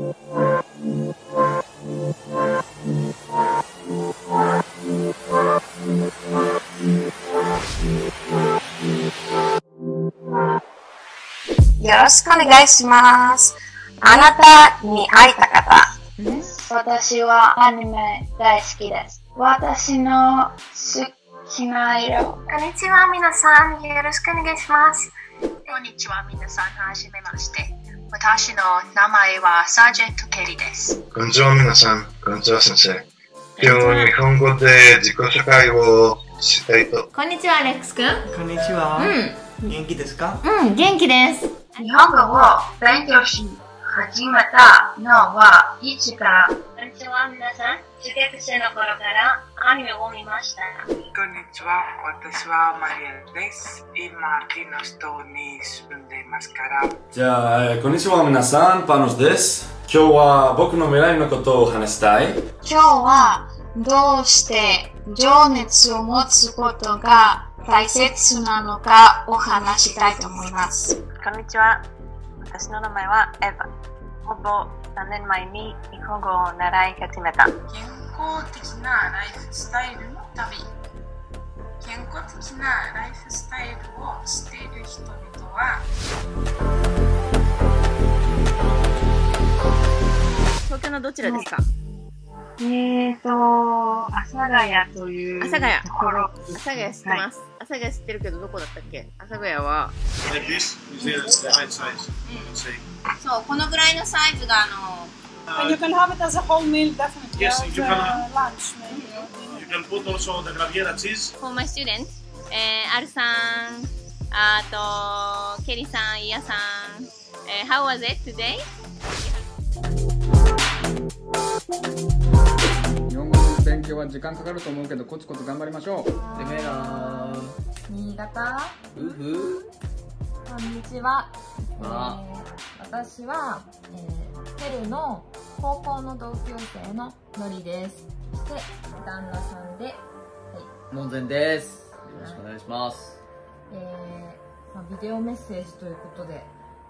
よろしくお願いします。あなたに会いたかった。私はアニメ大好きです。私の好きな色。こんにちは、皆さん。よろしくお願いします。こんにちは、皆さん。はじめまして。私の名前はサージェント・ケリです。こんにちは、皆さん。こんにちは、先生。今日は日本語で自己紹介をしたいと。こんにちは、アレックス君。こんにちは。元気ですか？元気です。日本語を勉強し始めたのはいつから？こんにちは、皆さん。中学生の頃からアニメを見ました。こんにちは、私はマリエです。今、ティノス島に住んでいますから。じゃあ、こんにちは、皆さん。パノスです。今日は僕の未来のことを話したい。今日はどうして情熱を持つことが大切なのかお話したいと思います。こんにちは。私の名前はエヴァ。ほぼ3年前に日本語を習い始めた。健康的なライフスタイルの旅。健康的なライフスタイルをしている人々は東京のどちらですか？阿佐ヶ谷というところ。阿佐ヶ谷知ってます。はい、阿佐ヶ谷知ってるけど、どこだったっけ？阿佐ヶ谷はそう、このぐらいのサイズがYou can have it as a whole meal, definitely. Yes, you can have lunch maybe. You can put also the Graviera cheese. For my students, Aru-san, あと Keri-san, Iya-san. How was it today?日本語の勉強は時間かかると思うけどコツコツ頑張りましょう。てめえら新潟こんにちは。私はペルの高校の同級生ののりです。そして旦那さんで、はい、のんぜんです。よろしくお願いします。ビデオメッセージということで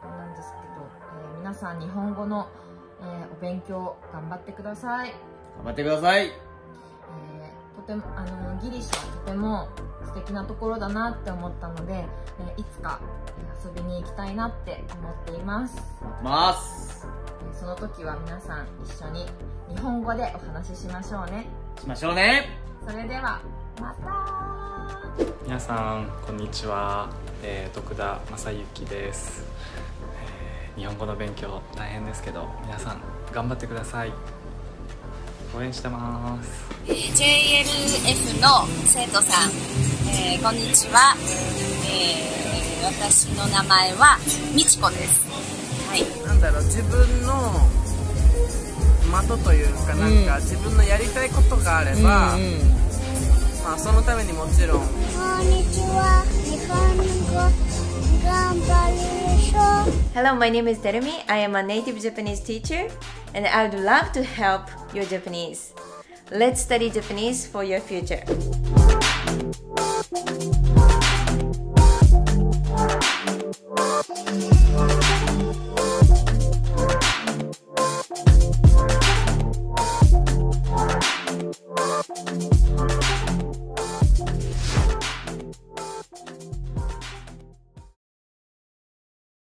なんですけど、皆さん日本語のお勉強頑張ってください。頑張ってください。とてもギリシャはとても素敵なところだなって思ったので、いつか遊びに行きたいなって思っています。その時は皆さん一緒に日本語でお話ししましょうね。それではまた。皆さんこんにちは、徳田正幸です。日本語の勉強大変ですけど、皆さん頑張ってください。応援してます。JLF の生徒さん、こんにちは。私の名前はみちこです。はい、なんだろう、自分の的というか、なんか自分のやりたいことがあれば、まあそのためにもちろん。こんにちは、日本語Hello, my name is Terumi. I am a native Japanese teacher and I would love to help your Japanese. Let's study Japanese for your future.